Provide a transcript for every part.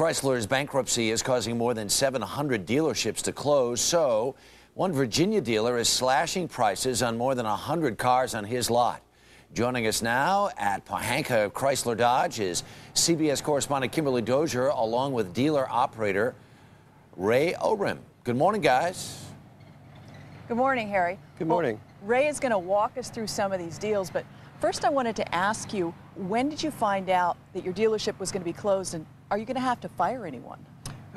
Chrysler's bankruptcy is causing more than 700 dealerships to close, so one Virginia dealer is slashing prices on more than 100 cars on his lot. Joining us now at Pohanka Chrysler Dodge is CBS correspondent Kimberly Dozier, along with dealer operator Ray O'Rim. Good morning, guys. Good morning, Harry. Good morning. Well, Ray is going to walk us through some of these deals, but first I wanted to ask you, when did you find out that your dealership was going to be closed, and are you going to have to fire anyone?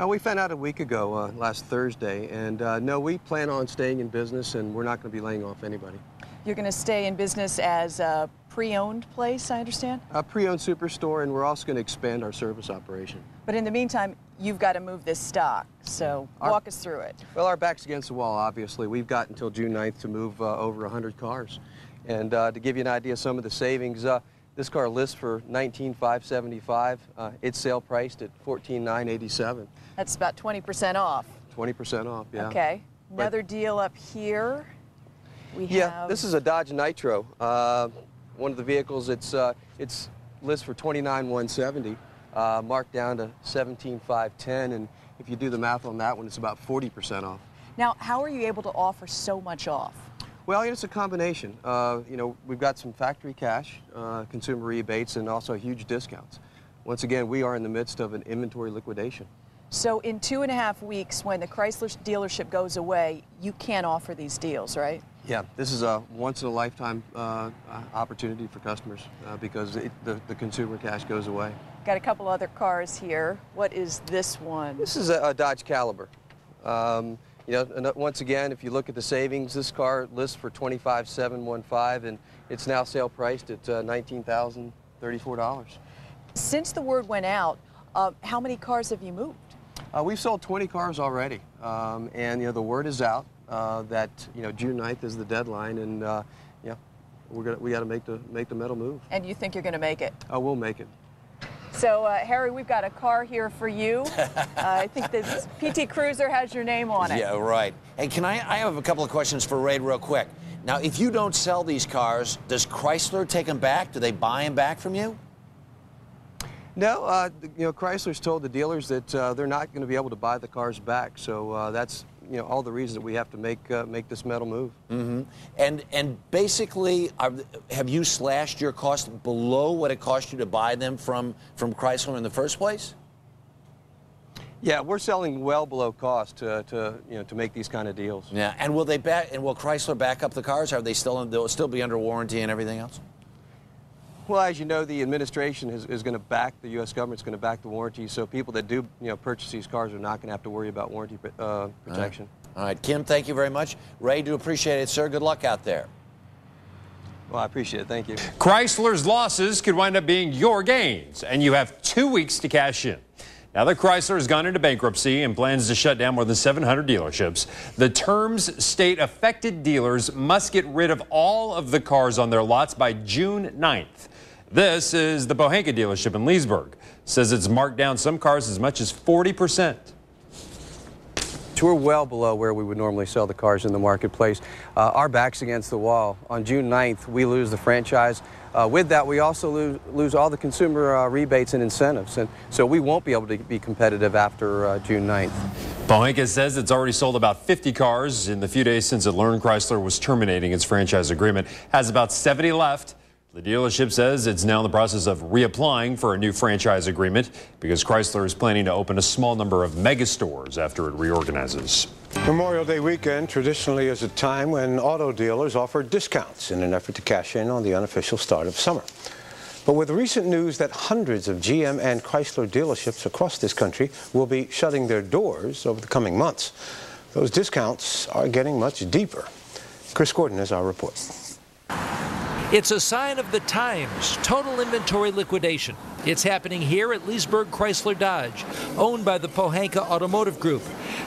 We found out a week ago, last Thursday, and no, we plan on staying in business, and we're not going to be laying off anybody. You're going to stay in business as a pre-owned place, I understand? A pre-owned superstore, and we're also going to expand our service operation. But in the meantime, you've got to move this stock, so walk us through it. Well, our back's against the wall, obviously. We've got until June 9th to move over 100 cars. And to give you an idea of some of the savings, this car lists for $19,575. It's sale priced at $14,987. That's about 20% off. 20% off, yeah. Okay. Another deal up here. Yeah, this is a Dodge Nitro. One of the vehicles, it's lists for $29,170, marked down to $17,510, and if you do the math on that one, it's about 40% off. Now, how are you able to offer so much off? Well, it's a combination. You know, we've got some factory cash, consumer rebates, and also huge discounts. Once again, we are in the midst of an inventory liquidation. So in 2.5 weeks, when the Chrysler dealership goes away, you can't offer these deals, right? Yeah, this is a once-in-a-lifetime opportunity for customers because the consumer cash goes away. Got a couple other cars here. What is this one? This is a Dodge Caliber. You know, and once again, if you look at the savings, this car lists for $25,715, and it's now sale priced at $19,034. Since the word went out, how many cars have you moved? We've sold 20 cars already, and you know the word is out that June 9th is the deadline, and yeah, we got to make the metal move. And you think you're going to make it? Oh, we'll make it. So Harry, we've got a car here for you. I think this PT Cruiser has your name on it. Yeah, right. Hey, can I have a couple of questions for Ray real quick. Now, if you don't sell these cars, does Chrysler take them back? Do they buy them back from you? No, you know, Chrysler's told the dealers that they're not going to be able to buy the cars back. So that's, you know, all the reason that we have to make this metal move. Mm-hmm. And basically, have you slashed your cost below what it cost you to buy them from Chrysler in the first place? Yeah, we're selling well below cost to make these kind of deals. Yeah, and will Chrysler back up the cars? Are they they'll still be under warranty and everything else? Well, as you know, the administration is going to back, the U.S. government's going to back the warranty, so people that do purchase these cars are not going to have to worry about warranty protection. All right, Kim, thank you very much. Ray, do appreciate it, sir. Good luck out there. Well, I appreciate it. Thank you. Chrysler's losses could wind up being your gains, and you have 2 weeks to cash in. Now that Chrysler has gone into bankruptcy and plans to shut down more than 700 dealerships, the terms state affected dealers must get rid of all of the cars on their lots by June 9th. This is the Pohanka dealership in Leesburg. Says it's marked down some cars as much as 40%. We're well below where we would normally sell the cars in the marketplace. Our back's against the wall. On June 9th, we lose the franchise. With that, we also lose all the consumer rebates and incentives, and so we won't be able to be competitive after June 9th. Pohanka says it's already sold about 50 cars in the few days since it learned Chrysler was terminating its franchise agreement. Has about 70 left. The dealership says it's now in the process of reapplying for a new franchise agreement because Chrysler is planning to open a small number of mega stores after it reorganizes. Memorial Day weekend traditionally is a time when auto dealers offer discounts in an effort to cash in on the unofficial start of summer. But with recent news that hundreds of GM and Chrysler dealerships across this country will be shutting their doors over the coming months, those discounts are getting much deeper. Chris Gordon has our report. It's a sign of the times, total inventory liquidation. It's happening here at Leesburg Chrysler Dodge, owned by the Pohanka Automotive Group.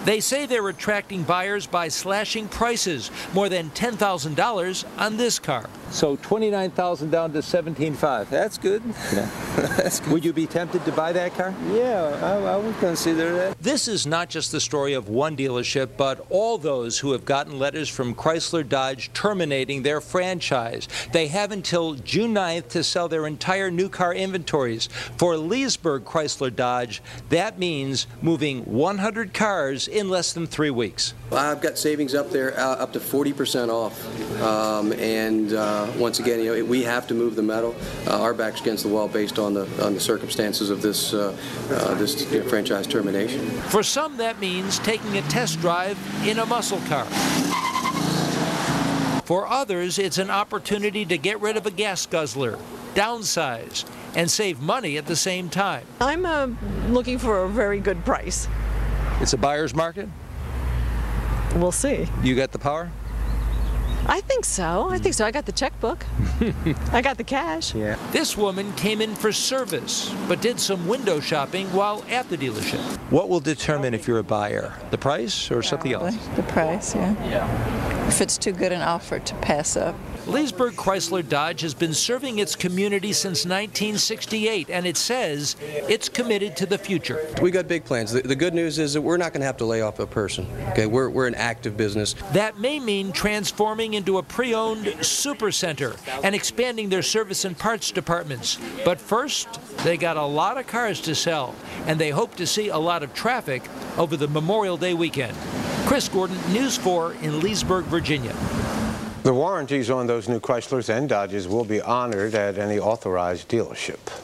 They say they're attracting buyers by slashing prices, more than $10,000 on this car. So 29,000 down to 17.5. That's good. Yeah. That's good. Would you be tempted to buy that car? Yeah, I would consider that. This is not just the story of one dealership, but all those who have gotten letters from Chrysler Dodge terminating their franchise. They have until June 9th to sell their entire new car inventories. For Leesburg Chrysler Dodge, that means moving 100 cars in less than 3 weeks. I've got savings up there, up to 40% off, once again, you know, we have to move the metal. Our back's against the wall based on the circumstances of this franchise termination. For some, that means taking a test drive in a muscle car. For others, it's an opportunity to get rid of a gas guzzler, downsize, and save money at the same time. I'm looking for a very good price. It's a buyer's market? We'll see. You got the power? I think so. I think so. I got the checkbook. I got the cash. Yeah. This woman came in for service, but did some window shopping while at the dealership. What will determine if you're a buyer? The price or something else? The price, yeah. If it's too good an offer to pass up. Leesburg Chrysler Dodge has been serving its community since 1968, and it says it's committed to the future. We've got big plans. The good news is that we're not going to have to lay off a person. Okay, we're an active business. That may mean transforming into a pre-owned supercenter and expanding their service and parts departments. But first, they got a lot of cars to sell, and they hope to see a lot of traffic over the Memorial Day weekend. Chris Gordon, News 4 in Leesburg, Virginia. The warranties on those new Chryslers and Dodges will be honored at any authorized dealership.